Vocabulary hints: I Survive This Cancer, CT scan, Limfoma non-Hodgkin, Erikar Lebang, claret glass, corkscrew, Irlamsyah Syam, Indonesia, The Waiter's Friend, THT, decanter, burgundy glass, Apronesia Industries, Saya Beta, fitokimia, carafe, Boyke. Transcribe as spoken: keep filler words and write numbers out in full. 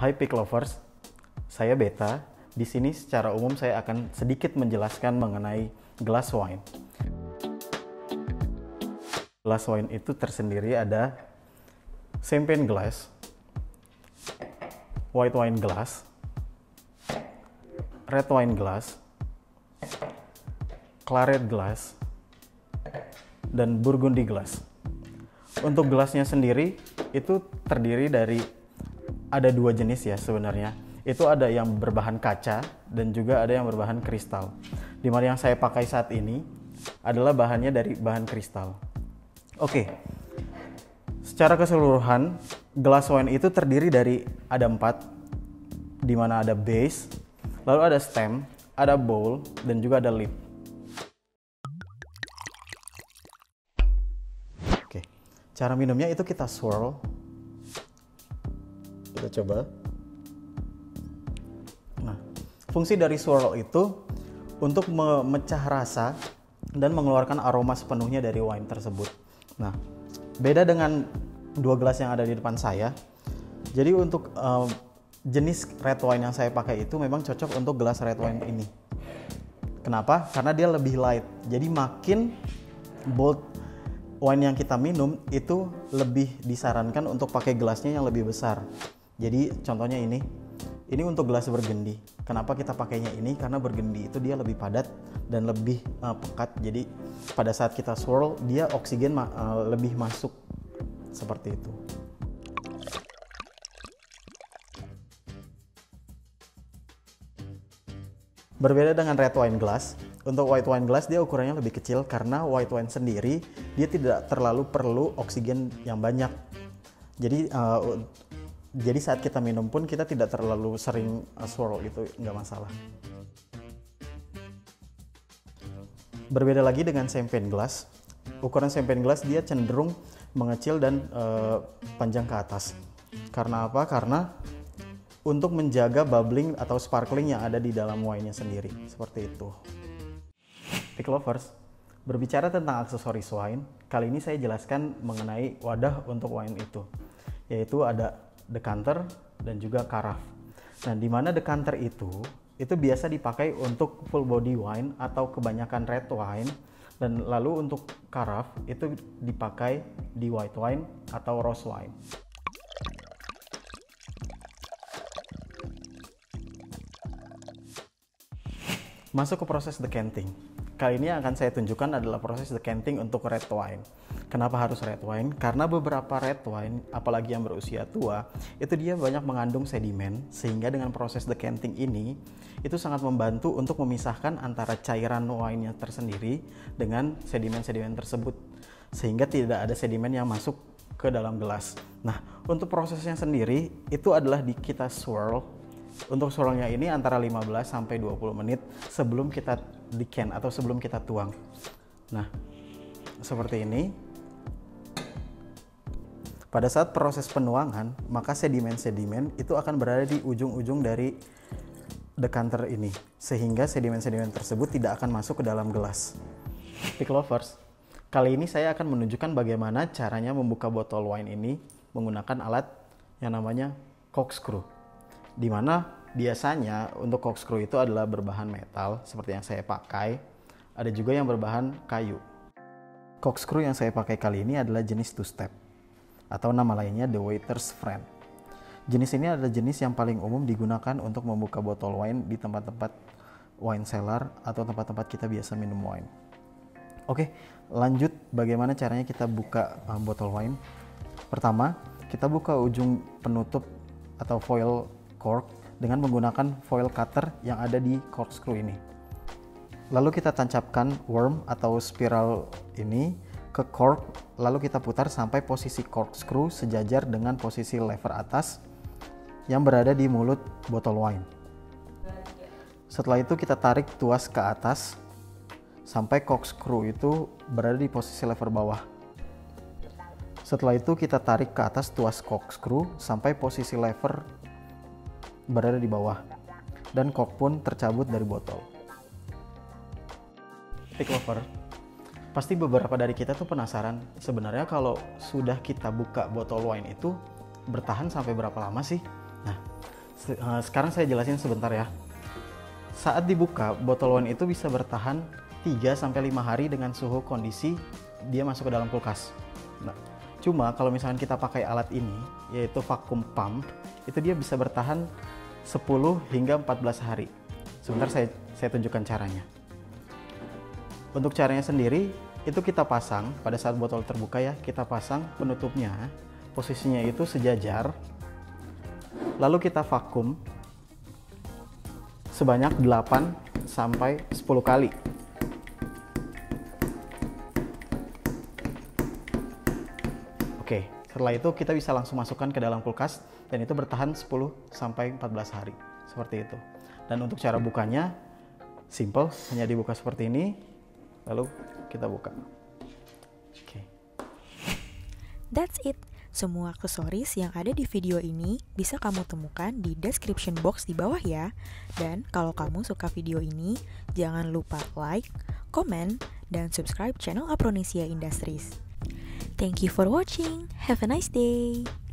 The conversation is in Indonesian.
Hai Pick Lovers, saya Beta. Di sini secara umum saya akan sedikit menjelaskan mengenai glass wine. Glass wine itu tersendiri ada champagne glass, white wine glass, red wine glass, claret glass, dan burgundy glass. Untuk gelasnya sendiri itu terdiri dari ada dua jenis ya sebenarnya. Itu ada yang berbahan kaca dan juga ada yang berbahan kristal. Dimana yang saya pakai saat ini adalah bahannya dari bahan kristal. Oke, secara keseluruhan glass wine itu terdiri dari ada empat, dimana ada base, lalu ada stem, ada bowl, dan juga ada lip. Cara minumnya itu kita swirl, kita coba. Nah, fungsi dari swirl itu untuk memecah rasa dan mengeluarkan aroma sepenuhnya dari wine tersebut. Nah, beda dengan dua gelas yang ada di depan saya. Jadi untuk uh, jenis red wine yang saya pakai itu memang cocok untuk gelas red wine ini. Kenapa? Karena dia lebih light, jadi makin bold wine yang kita minum itu lebih disarankan untuk pakai gelasnya yang lebih besar. Jadi contohnya ini, ini untuk gelas burgundy. Kenapa kita pakainya ini? Karena burgundy itu dia lebih padat dan lebih uh, pekat. Jadi pada saat kita swirl dia oksigen ma uh, lebih masuk seperti itu. Berbeda dengan red wine glass. Untuk white wine glass dia ukurannya lebih kecil karena white wine sendiri dia tidak terlalu perlu oksigen yang banyak. Jadi uh, jadi saat kita minum pun kita tidak terlalu sering swirl, itu nggak masalah. Berbeda lagi dengan champagne glass. Ukuran champagne glass dia cenderung mengecil dan uh, panjang ke atas. Karena apa? Karena untuk menjaga bubbling atau sparkling yang ada di dalam wine-nya sendiri. Seperti itu. Pick Lovers, berbicara tentang aksesoris wine, kali ini saya jelaskan mengenai wadah untuk wine itu, yaitu ada decanter dan juga carafe. Nah, di mana decanter itu, itu biasa dipakai untuk full body wine atau kebanyakan red wine, dan lalu untuk carafe itu dipakai di white wine atau rose wine. Masuk ke proses decanting. Kali ini yang akan saya tunjukkan adalah proses decanting untuk red wine. Kenapa harus red wine? Karena beberapa red wine, apalagi yang berusia tua, itu dia banyak mengandung sedimen, sehingga dengan proses decanting ini, itu sangat membantu untuk memisahkan antara cairan wine-nya tersendiri dengan sedimen-sedimen tersebut, sehingga tidak ada sedimen yang masuk ke dalam gelas. Nah, untuk prosesnya sendiri, itu adalah di kita swirl. Untuk swirlnya ini antara lima belas sampai dua puluh menit sebelum kita decant atau sebelum kita tuang. Nah, seperti ini. Pada saat proses penuangan, maka sedimen-sedimen itu akan berada di ujung-ujung dari decanter ini, sehingga sedimen-sedimen tersebut tidak akan masuk ke dalam gelas. Pick Lovers, kali ini saya akan menunjukkan bagaimana caranya membuka botol wine ini menggunakan alat yang namanya corkscrew. Dimana biasanya untuk corkscrew itu adalah berbahan metal seperti yang saya pakai, ada juga yang berbahan kayu. Corkscrew yang saya pakai kali ini adalah jenis two step atau nama lainnya The Waiter's Friend. Jenis ini adalah jenis yang paling umum digunakan untuk membuka botol wine di tempat-tempat wine cellar atau tempat-tempat kita biasa minum wine. Oke, lanjut bagaimana caranya kita buka botol wine. Pertama, kita buka ujung penutup atau foil cork dengan menggunakan foil cutter yang ada di corkscrew ini. Lalu kita tancapkan worm atau spiral ini ke cork, lalu kita putar sampai posisi corkscrew sejajar dengan posisi lever atas yang berada di mulut botol wine. Setelah itu kita tarik tuas ke atas sampai corkscrew itu berada di posisi lever bawah. Setelah itu kita tarik ke atas tuas corkscrew sampai posisi lever berada di bawah, dan cork pun tercabut dari botol. Pick Lover, pasti beberapa dari kita tuh penasaran sebenarnya kalau sudah kita buka botol wine itu bertahan sampai berapa lama sih? Nah, Sekarang saya jelasin sebentar ya. Saat dibuka, botol wine itu bisa bertahan tiga sampai lima hari dengan suhu kondisi dia masuk ke dalam kulkas. Nah, cuma kalau misalkan kita pakai alat ini, yaitu vacuum pump, itu dia bisa bertahan sepuluh hingga empat belas hari. Sebentar saya, saya tunjukkan caranya. Untuk caranya sendiri, itu kita pasang pada saat botol terbuka ya, kita pasang penutupnya, posisinya itu sejajar. Lalu kita vakum sebanyak delapan sampai sepuluh kali. Oke, setelah itu kita bisa langsung masukkan ke dalam kulkas dan itu bertahan sepuluh sampai empat belas hari. Seperti itu. Dan untuk cara bukanya simple, hanya dibuka seperti ini. Lalu kita buka. Oke. That's it. Semua aksesoris yang ada di video ini bisa kamu temukan di description box di bawah ya. Dan kalau kamu suka video ini, jangan lupa like, comment, dan subscribe channel Apronesia Industries. Thank you for watching. Have a nice day.